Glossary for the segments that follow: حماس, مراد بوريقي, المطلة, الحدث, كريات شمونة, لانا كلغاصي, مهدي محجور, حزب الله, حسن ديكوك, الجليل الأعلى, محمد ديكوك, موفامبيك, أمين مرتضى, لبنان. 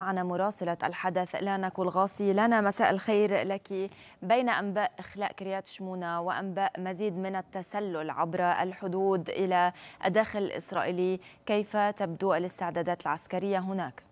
معنا مراسلة الحدث لانا كلغاصي. لانا، مساء الخير لك. بين أنباء إخلاء كريات شمونة وأنباء مزيد من التسلل عبر الحدود إلى الداخل الإسرائيلي، كيف تبدو الاستعدادات العسكرية هناك؟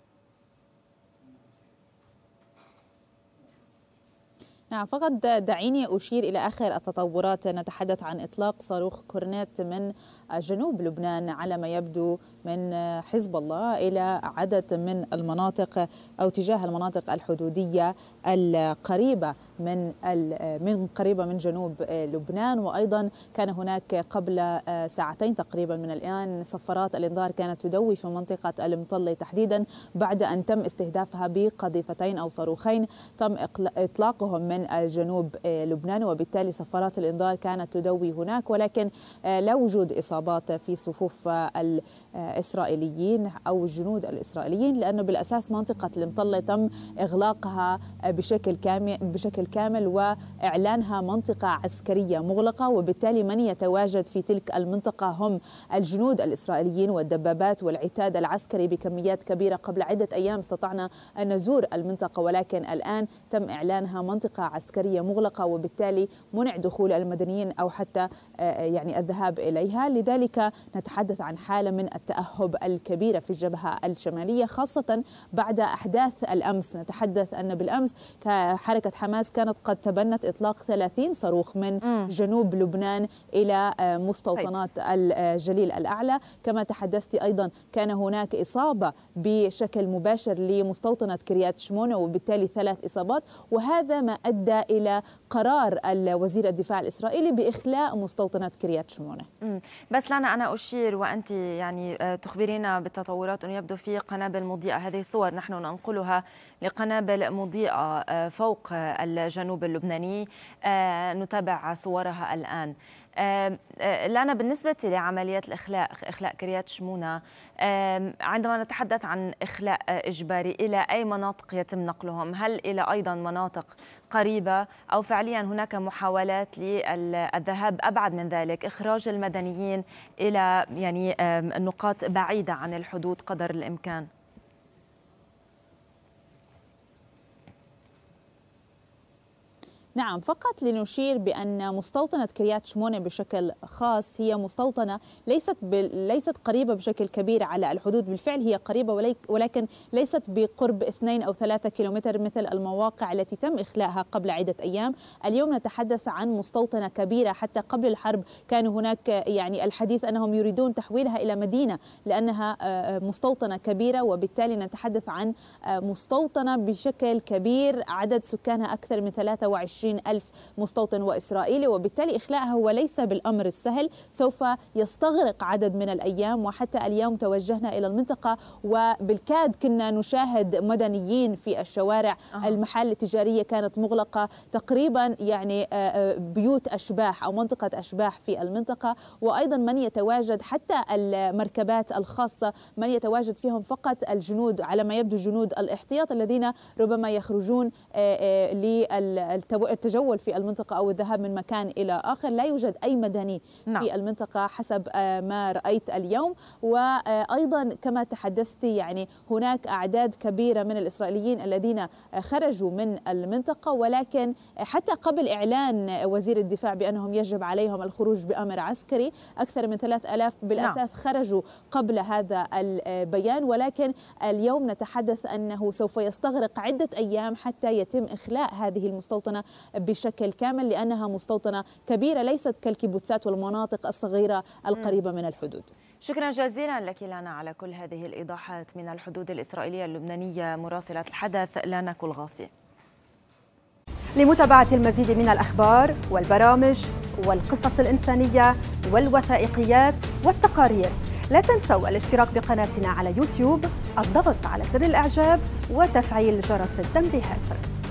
نعم، فقط دعيني أشير إلى آخر التطورات. نتحدث عن إطلاق صاروخ كورنيت من جنوب لبنان على ما يبدو من حزب الله إلى عدد من المناطق أو تجاه المناطق الحدودية القريبة من جنوب لبنان. وأيضا كان هناك قبل ساعتين تقريبا من الآن صفارات الإنذار كانت تدوي في منطقة المطلة تحديدا، بعد أن تم استهدافها بقذيفتين أو صاروخين تم إطلاقهم من الجنوب لبنان، وبالتالي صفارات الإنذار كانت تدوي هناك، ولكن لا وجود إصابات في صفوف الإسرائيليين أو الجنود الإسرائيليين، لأنه بالأساس منطقة المطلة تم إغلاقها بشكل كامل وإعلانها منطقة عسكرية مغلقة، وبالتالي من يتواجد في تلك المنطقة هم الجنود الإسرائيليين والدبابات والعتاد العسكري بكميات كبيرة. قبل عدة أيام استطعنا أن نزور المنطقة، ولكن الآن تم إعلانها منطقة عسكرية مغلقة، وبالتالي منع دخول المدنيين أو حتى الذهاب إليها. لذلك نتحدث عن حالة من التأهب الكبيرة في الجبهة الشمالية، خاصة بعد أحداث الأمس. نتحدث أن بالأمس حركة حماس كانت قد تبنت إطلاق 30 صاروخ من جنوب لبنان إلى مستوطنات الجليل الأعلى. كما تحدثت أيضا كان هناك إصابة بشكل مباشر لمستوطنة كريات شمونة، وبالتالي 3 إصابات، وهذا ما أدى إلى قرار وزير الدفاع الإسرائيلي بإخلاء مستوطنة كريات شمونة. بس لانا، أنا أشير وأنت تخبرينا بالتطورات، أن يبدو في قنابل مضيئة. هذه الصور نحن ننقلها لقنابل مضيئة فوق الجنوب اللبناني، نتابع صورها الآن. لانا، بالنسبة لعمليات الإخلاء، إخلاء كريات شمونة، عندما نتحدث عن إخلاء إجباري، إلى أي مناطق يتم نقلهم؟ هل إلى أيضا مناطق قريبة، أو فعليا هناك محاولات للذهاب أبعد من ذلك، إخراج المدنيين إلى نقاط بعيدة عن الحدود قدر الإمكان؟ نعم، فقط لنشير بأن مستوطنة كريات شمونة بشكل خاص هي مستوطنة ليست قريبة بشكل كبير على الحدود. بالفعل هي قريبة، ولكن ليست بقرب 2 أو 3 كيلومتر مثل المواقع التي تم إخلاءها قبل عدة أيام. اليوم نتحدث عن مستوطنة كبيرة، حتى قبل الحرب كان هناك الحديث أنهم يريدون تحويلها إلى مدينة لأنها مستوطنة كبيرة، وبالتالي نتحدث عن مستوطنة بشكل كبير عدد سكانها أكثر من 23,000 مستوطن وإسرائيلي، وبالتالي إخلاءها هو ليس بالأمر السهل، سوف يستغرق عدد من الأيام. وحتى اليوم توجهنا إلى المنطقة وبالكاد كنا نشاهد مدنيين في الشوارع. المحال التجارية كانت مغلقة تقريبا، بيوت أشباح أو منطقة أشباح في المنطقة، وأيضا من يتواجد حتى المركبات الخاصة من يتواجد فيهم فقط الجنود، على ما يبدو جنود الاحتياط الذين ربما يخرجون التجول في المنطقة أو الذهاب من مكان إلى آخر. لا يوجد أي مدني في المنطقة حسب ما رأيت اليوم. وأيضا كما تحدثت هناك أعداد كبيرة من الإسرائيليين الذين خرجوا من المنطقة، ولكن حتى قبل إعلان وزير الدفاع بأنهم يجب عليهم الخروج بأمر عسكري أكثر من 3000 بالأساس خرجوا قبل هذا البيان، ولكن اليوم نتحدث أنه سوف يستغرق عدة أيام حتى يتم إخلاء هذه المستوطنة بشكل كامل، لأنها مستوطنة كبيرة ليست كالكيبوتسات والمناطق الصغيرة القريبة من الحدود. شكرا جزيلا لك لانا على كل هذه الإيضاحات من الحدود الإسرائيلية اللبنانية. مراسلة الحدث لانا كلغاصي. لمتابعة المزيد من الأخبار والبرامج والقصص الإنسانية والوثائقيات والتقارير، لا تنسوا الاشتراك بقناتنا على يوتيوب، الضغط على زر الإعجاب وتفعيل جرس التنبيهات.